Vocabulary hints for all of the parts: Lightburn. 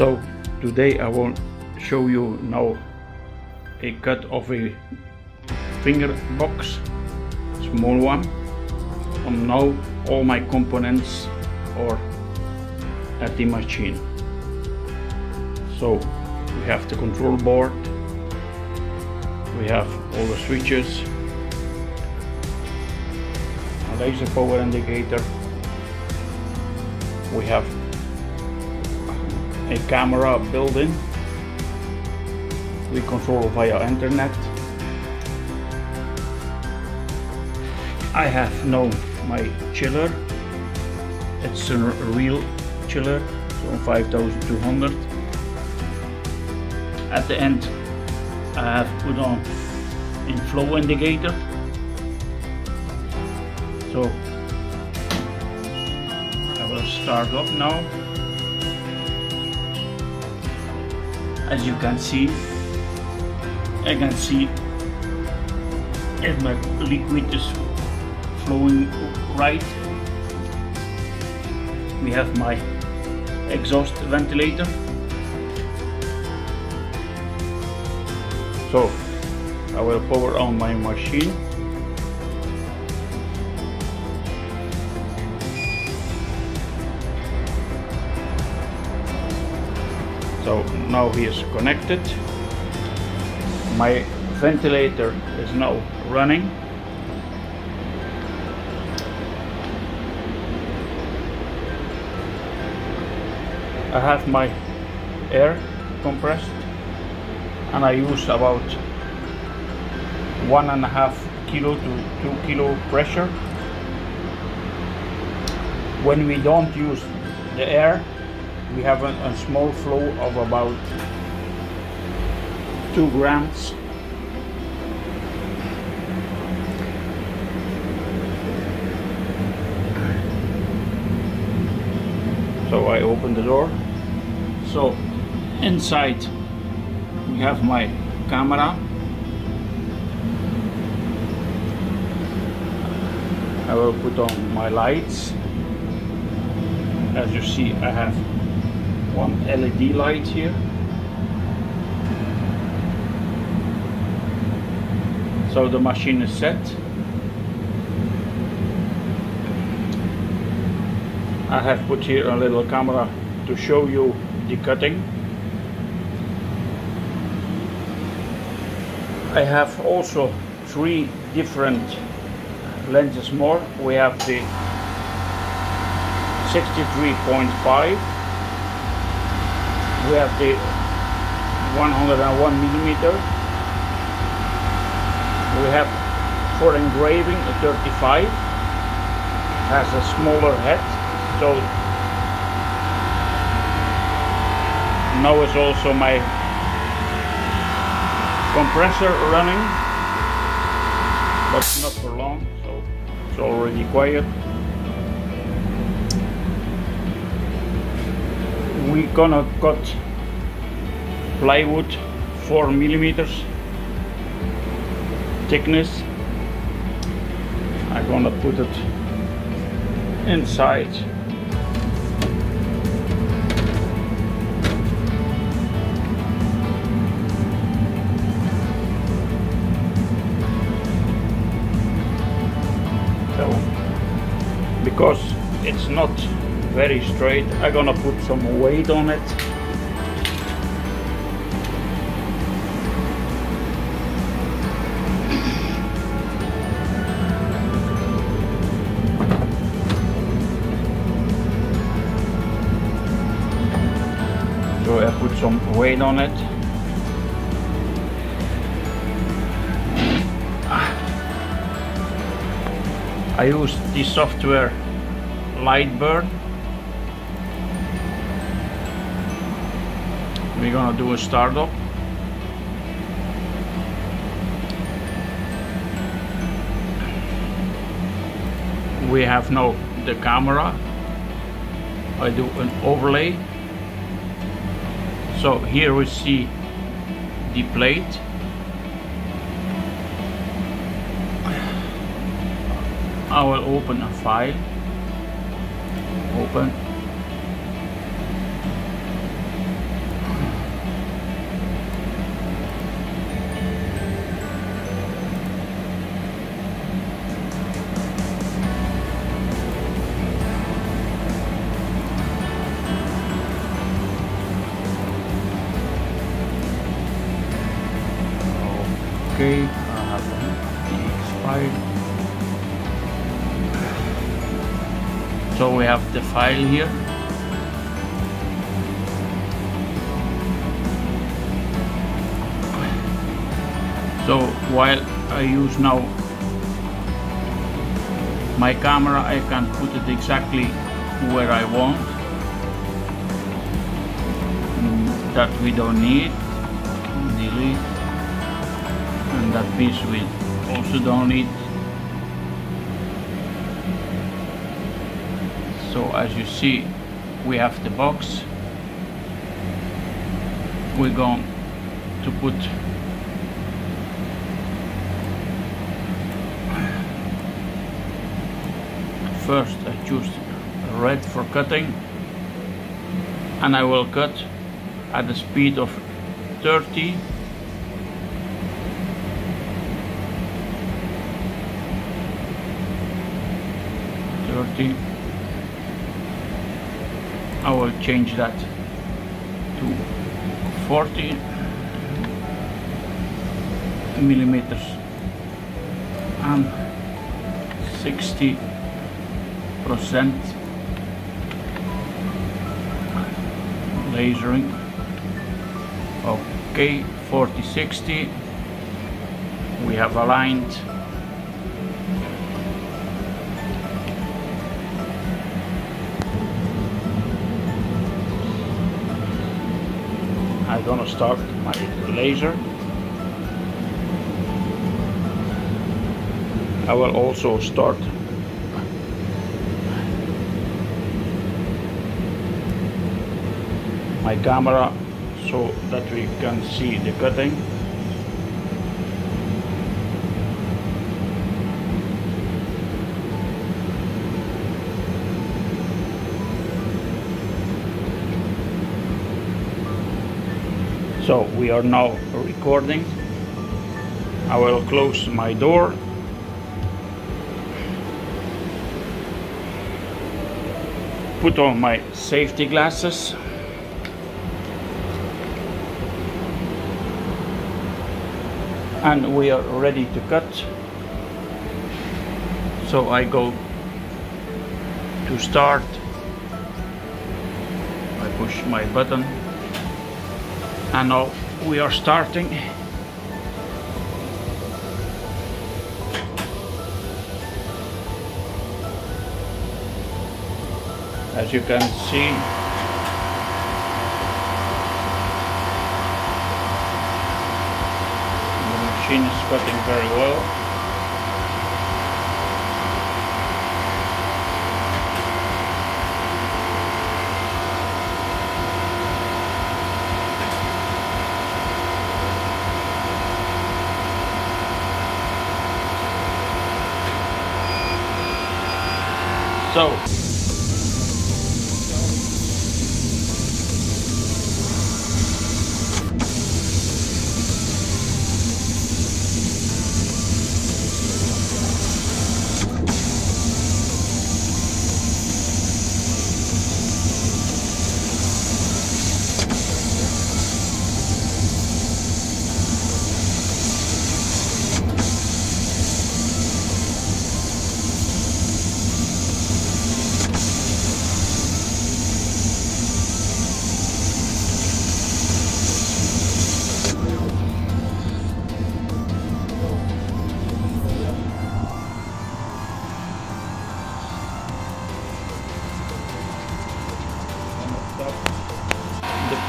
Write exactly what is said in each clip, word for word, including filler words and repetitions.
So today I will show you now a cut of a finger box, small one. And now all my components are at the machine. So we have the control board, we have all the switches, a laser power indicator, we have a camera built-in, we control via internet. I have now my chiller, it's a real chiller, so five thousand two hundred. At the end I have put on a flow indicator, so I will start up now. As you can see, I can see if my liquid is flowing right. We have my exhaust ventilator. So I will power on my machine. So now he is connected. My ventilator is now running. I have my air compressed, and I use about one and a half kilo to two kilo pressure. When we don't use the air, we have a, a small flow of about two grams. So I open the door. So inside we have my camera. I will put on my lights. As you see, I have one L E D light here. So the machine is set. I have put here a little camera to show you the cutting. I have also three different lenses more. We have the sixty-three point five, we have the one oh one millimeter, we have for engraving a thirty-five, has a smaller head. So now is also my compressor running, but not for long, so it's already quiet. We gonna cut plywood four millimeters thickness. I'm gonna put it inside. Because it's not very straight, I'm gonna put some weight on it. So I put some weight on it. I use the software Lightburn. We're gonna do a startup. We have now the camera. I do an overlay. So here we see the plate. I will open a file. Open. okay, I have expired. So we have the file here. So while I use now my camera, I can put it exactly where I want. That we don't need. Delete. And that piece we also don't need. So as you see, we have the box. We're going to put first, I choose red for cutting, and I will cut at the speed of thirty. thirty. I will change that to forty millimeters and sixty percent lasering. Okay, forty sixty. We have aligned. I'm gonna start my laser. I will also start my camera so that we can see the cutting. So we are now recording. I will close my door. Put on my safety glasses. And we are ready to cut. So I go to start. I push my button. And now we are starting. As you can see, the machine is cutting very well. So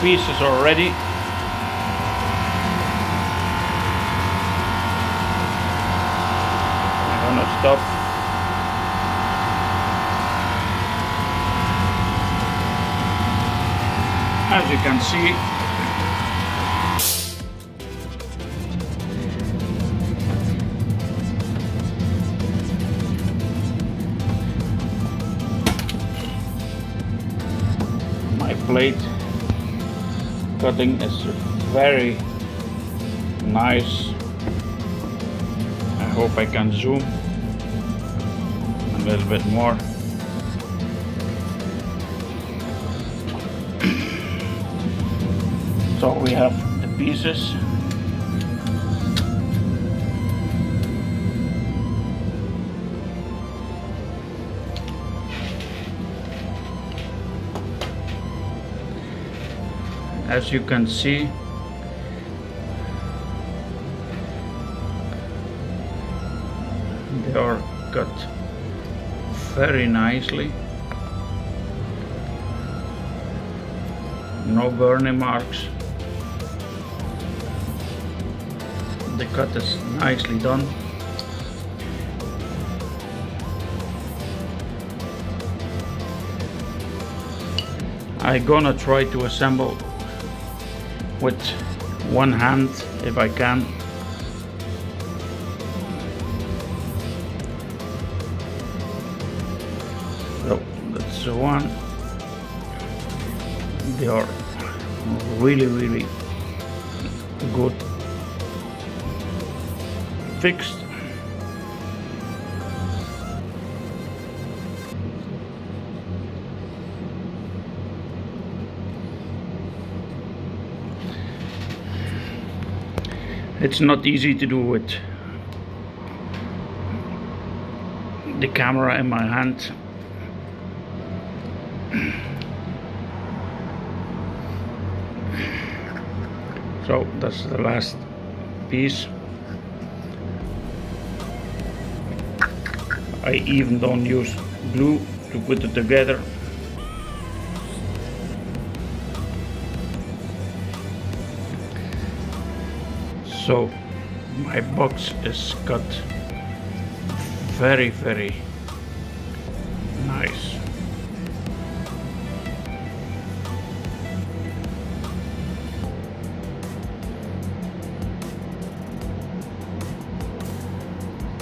pieces are ready. I'm gonna stop. As you can see, my plate cutting is very nice. I hope I can zoom a little bit more. So we have the pieces. as you can see, they are cut very nicely, no burning marks. The cut is nicely done. I'm gonna try to assemble with one hand if I can. So that's the one. They are really, really good fixed. It's not easy to do with the camera in my hand. So that's the last piece. I even don't use glue to put it together. So my box is cut very, very nice.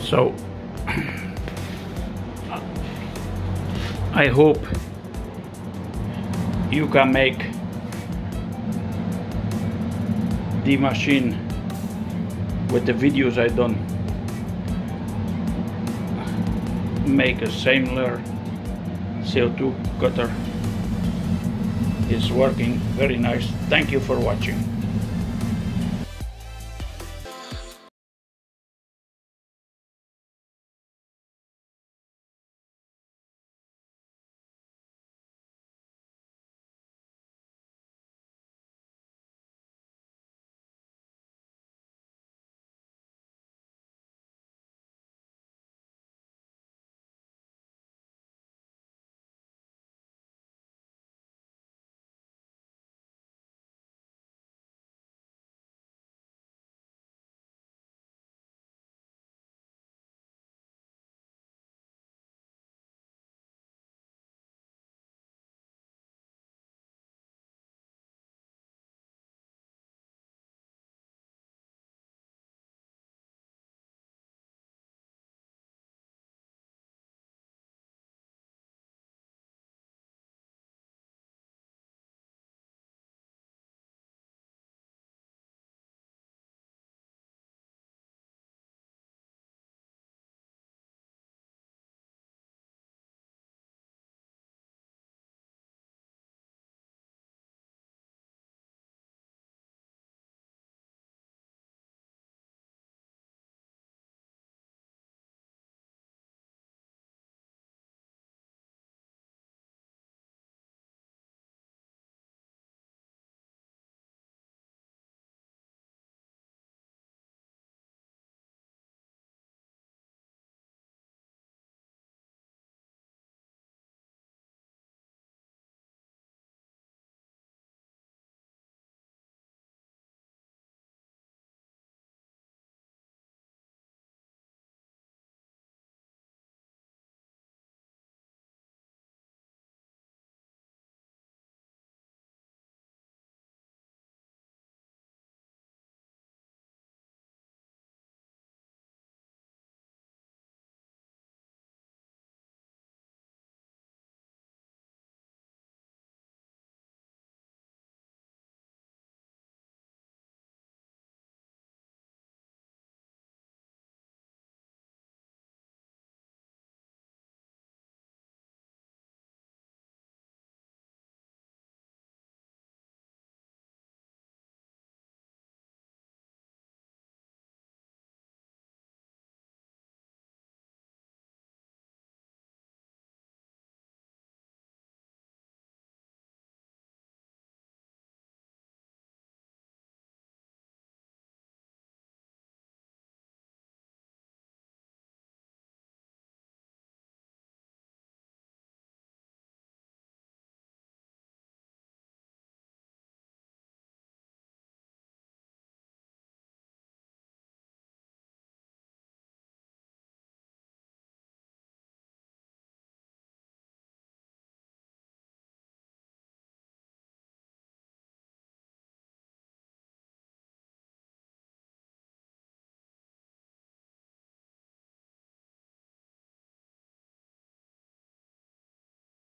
So I hope you can make the machine with the videos I done, make a similar C W two cutter. It's working very nice. Thank you for watching.